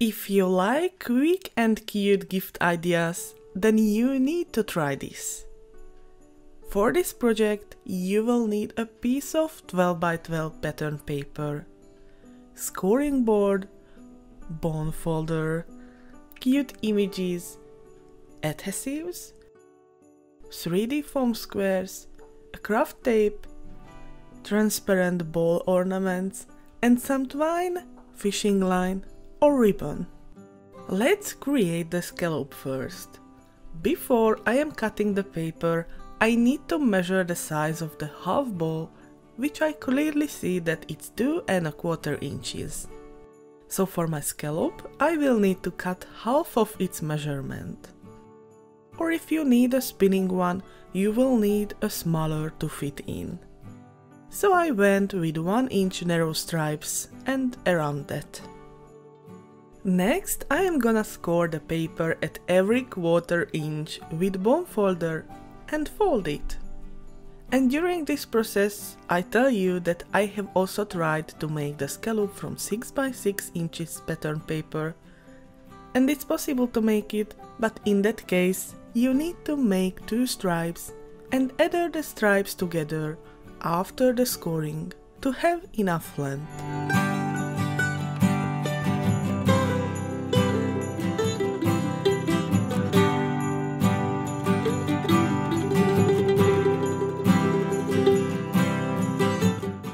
If you like quick and cute gift ideas, then you need to try this. For this project, you will need a piece of 12x12 pattern paper, scoring board, bone folder, cute images, adhesives, 3D foam squares, a craft tape, transparent ball ornaments, and some twine, fishing line, or ribbon. Let's create the scallop first. Before I am cutting the paper, I need to measure the size of the half ball, which I clearly see that it's 2¼ inches. So for my scallop, I will need to cut half of its measurement. Or if you need a spinning one, you will need a smaller to fit in. So I went with 1 inch narrow stripes and around that. Next, I am gonna score the paper at every ¼ inch with bone folder and fold it. And during this process, I tell you that I have also tried to make the scallop from 6x6 inches pattern paper, and it's possible to make it, but in that case, you need to make 2 stripes and adhere the stripes together after the scoring to have enough length.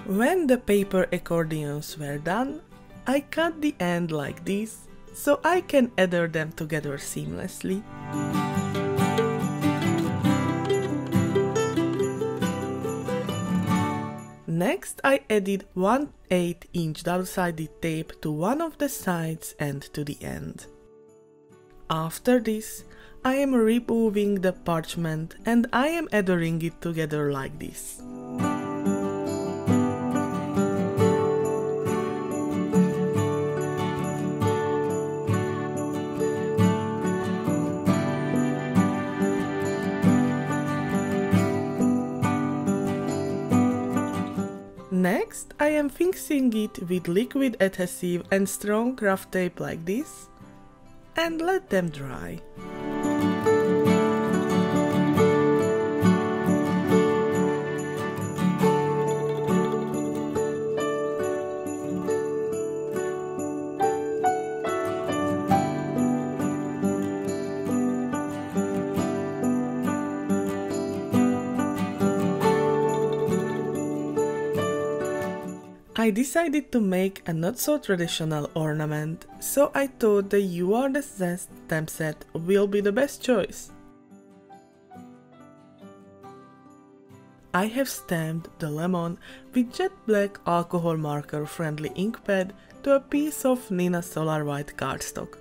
When the paper accordions were done, I cut the end like this, so I can adhere them together seamlessly. Next, I added 1/8-inch double-sided tape to one of the sides and to the end. After this, I am removing the parchment and I am adhering it together like this. Next, I am fixing it with liquid adhesive and strong craft tape like this, and let them dry. I decided to make a not so traditional ornament, so I thought the You Are The Zest stamp set will be the best choice. I have stamped the lemon with jet black alcohol marker friendly ink pad to a piece of Nina Solar White cardstock.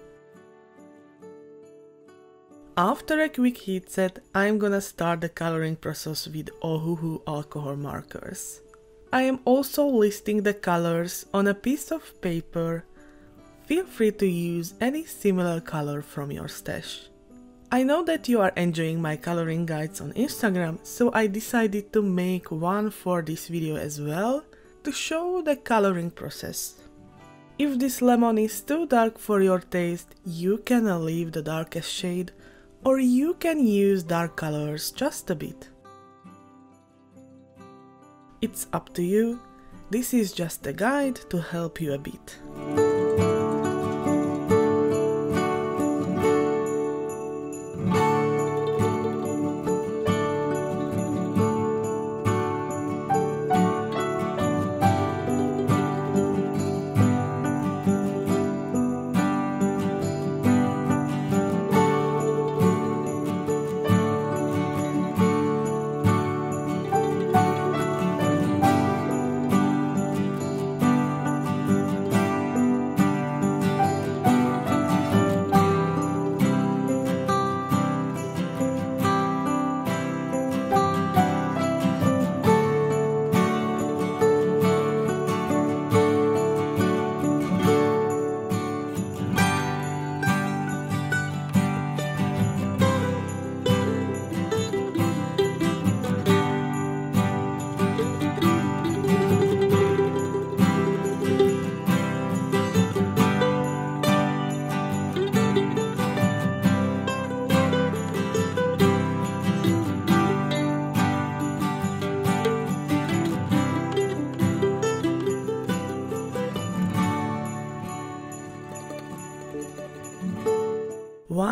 After a quick heat set, I'm gonna start the coloring process with Ohuhu alcohol markers. I am also listing the colors on a piece of paper. Feel free to use any similar color from your stash. I know that you are enjoying my coloring guides on Instagram, so I decided to make one for this video as well, to show the coloring process. If this lemon is too dark for your taste, you can leave the darkest shade, or you can use dark colors just a bit. It's up to you. This is just a guide to help you a bit.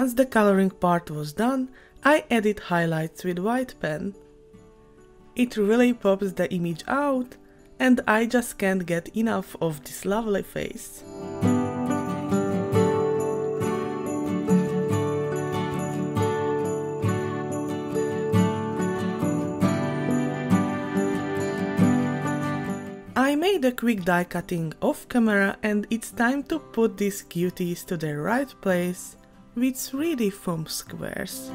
Once the coloring part was done, I added highlights with white pen. It really pops the image out, and I just can't get enough of this lovely face. I made a quick die cutting off camera, and it's time to put these cuties to their right place with 3D foam squares.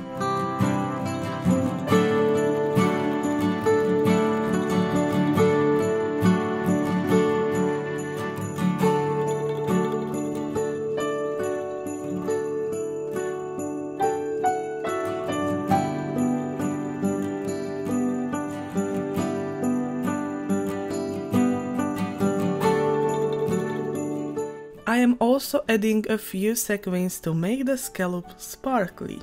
I am also adding a few sequins to make the scallop sparkly.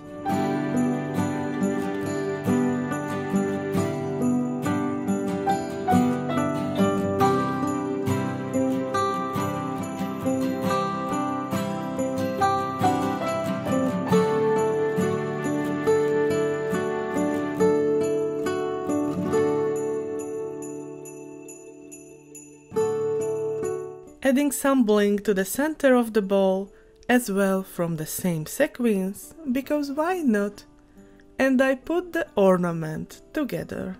Adding some bling to the center of the ball, as well from the same sequins, because why not? And I put the ornament together.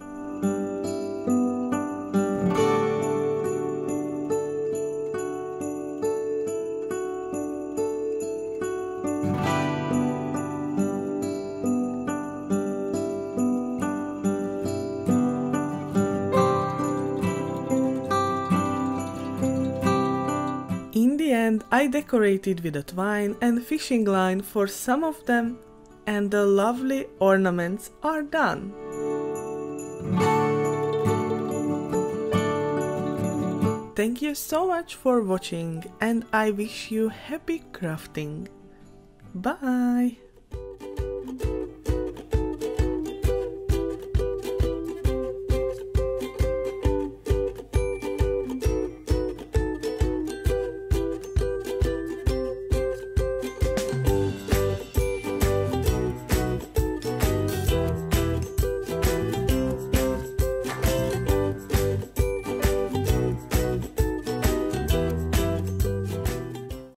And I decorated with a twine and fishing line for some of them, and the lovely ornaments are done. Thank you so much for watching, and I wish you happy crafting. Bye!